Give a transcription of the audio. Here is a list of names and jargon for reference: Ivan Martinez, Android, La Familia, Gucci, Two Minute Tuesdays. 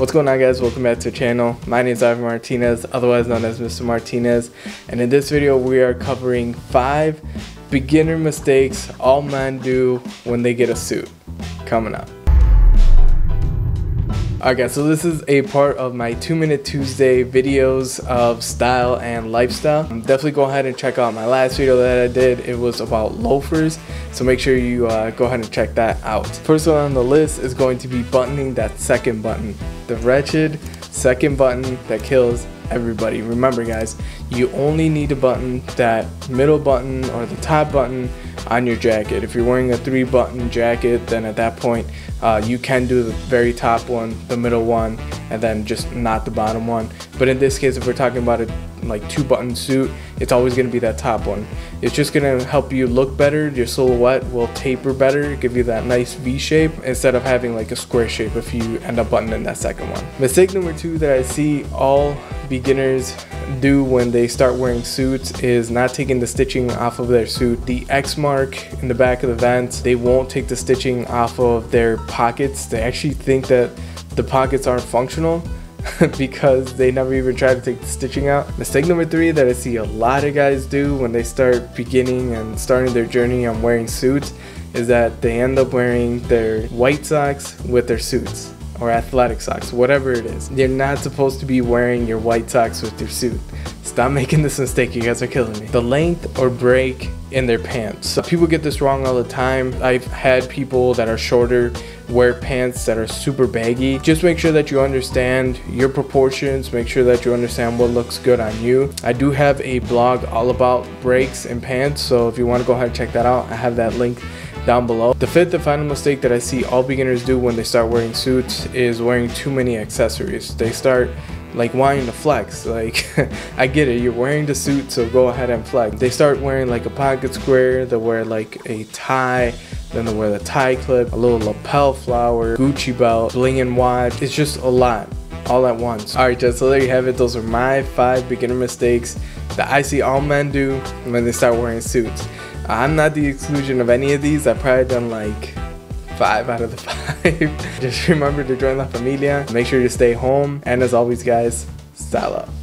What's going on, guys? Welcome back to the channel. My name is Ivan Martinez, otherwise known as Mr. Martinez, and in this video we are covering 5 beginner mistakes all men do when they get a suit. Coming up. Alright guys, so this is a part of my 2 Minute Tuesday videos of style and lifestyle. Definitely go ahead and check out my last video that I did. It was about loafers, so make sure you go ahead and check that out. First one on the list is going to be buttoning that second button. The wretched second button that kills everybody. Remember guys, you only need to button that middle button or the top button on your jacket. If you're wearing a 3-button jacket, then at that point you can do the very top one, the middle one, and then just not the bottom one. But in this case, if we're talking about a like 2-button suit, it's always going to be that top one. It's just going to help you look better. Your silhouette will taper better, give you that nice V shape instead of having like a square shape if you end up buttoning that second one. Mistake number 2 that I see all beginners do when they start wearing suits is not taking the stitching off of their suit. The X mark in the back of the vent, they won't take the stitching off of their pockets. They actually think that the pockets aren't functional because they never even try to take the stitching out. Mistake number 3 that I see a lot of guys do when they start beginning and starting their journey on wearing suits is that they end up wearing their white socks with their suits, or athletic socks, whatever it is. You're not supposed to be wearing your white socks with your suit. Stop making this mistake, you guys are killing me. The length or break in their pants. So people get this wrong all the time. I've had people that are shorter wear pants that are super baggy. Just make sure that you understand your proportions, make sure that you understand what looks good on you. I do have a blog all about breaks in pants, so if you want to go ahead and check that out, I have that link down below. The 5th and final mistake that I see all beginners do when they start wearing suits is wearing too many accessories. They start like wanting to flex, like I get it, you're wearing the suit, so go ahead and flex. They start wearing like a pocket square, they'll wear like a tie, then they'll wear the tie clip, a little lapel flower, Gucci belt, bling and watch. It's just a lot all at once. All right guys, so there you have it. Those are my 5 beginner mistakes that I see all men do when they start wearing suits. I'm not the exclusion of any of these. I've probably done like 5 out of the 5. Just remember to join La Familia. Make sure you stay home. And as always, guys, style up.